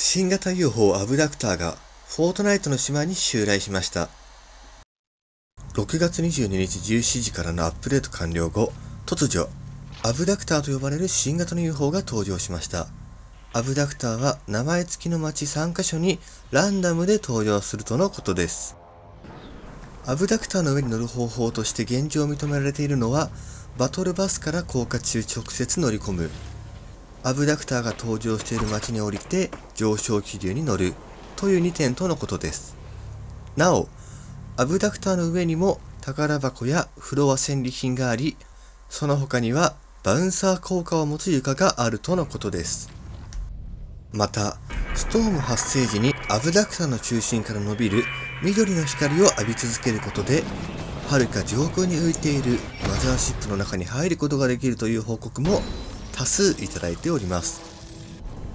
新型 UFO アブダクターがフォートナイトの島に襲来しました。6月22日17時からのアップデート完了後、突如、アブダクターと呼ばれる新型の UFO が登場しました。アブダクターは名前付きの町3カ所にランダムで登場するとのことです。アブダクターの上に乗る方法として現状認められているのは、バトルバスから降下中直接乗り込む。アブダクターが登場している町に降りて上昇気流に乗るという2点とのことです。なお、アブダクターの上にも宝箱やフロア戦利品があり、その他にはバウンサー効果を持つ床があるとのことです。また、ストーム発生時にアブダクターの中心から伸びる緑の光を浴び続けることで、はるか上空に浮いているマザーシップの中に入ることができるという報告も多数いただいております。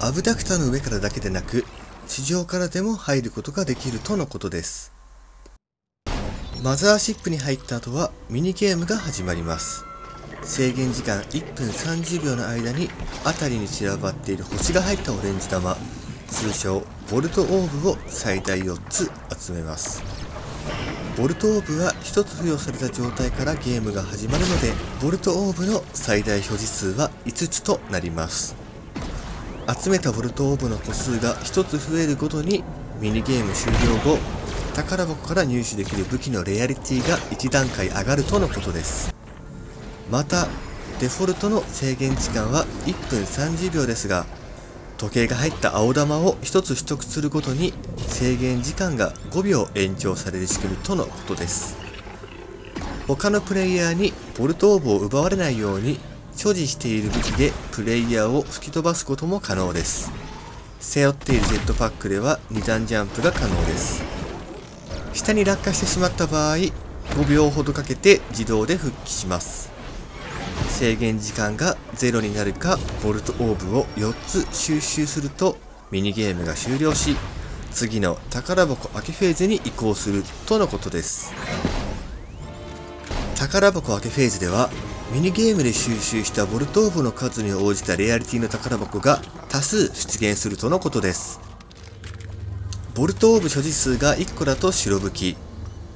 アブダクターの上からだけでなく、地上からでも入ることができるとのことです。マザーシップに入った後はミニゲームが始まります。制限時間1分30秒の間に辺りに散らばっている星が入ったオレンジ玉、通称ボルトオーブを最大4つ集めます。ボルトオーブは1つ付与された状態からゲームが始まるので、ボルトオーブの最大所持数は5つとなります。集めたボルトオーブの個数が1つ増えるごとに、ミニゲーム終了後、宝箱から入手できる武器のレアリティが1段階上がるとのことです。また、デフォルトの制限時間は1分30秒ですが、時計が入った青玉を1つ取得するごとに制限時間が5秒延長される仕組みとのことです。他のプレイヤーにボルトオーブを奪われないように所持している武器でプレイヤーを吹き飛ばすことも可能です。背負っているジェットパックでは2段ジャンプが可能です。下に落下してしまった場合、5秒ほどかけて自動で復帰します。制限時間が0になるか、ボルトオーブを4つ収集するとミニゲームが終了し、次の宝箱開けフェーズに移行するとのことです。宝箱開けフェーズでは、ミニゲームで収集したボルトオーブの数に応じたレアリティの宝箱が多数出現するとのことです。ボルトオーブ所持数が1個だと白武器、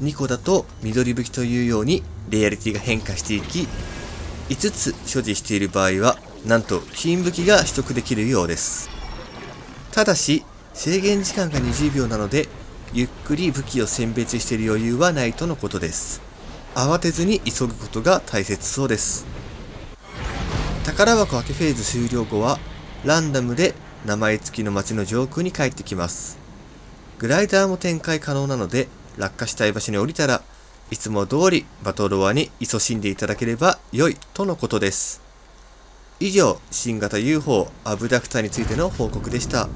2個だと緑武器というようにレアリティが変化していき、5つ所持している場合は、なんと金武器が取得できるようです。ただし、制限時間が20秒なので、ゆっくり武器を選別している余裕はないとのことです。慌てずに急ぐことが大切そうです。宝箱開けフェーズ終了後は、ランダムで名前付きの街の上空に帰ってきます。グライダーも展開可能なので、落下したい場所に降りたら、いつも通りバトロワに勤しんでいただければ良いとのことです。以上、新型 UFO アブダクターについての報告でした。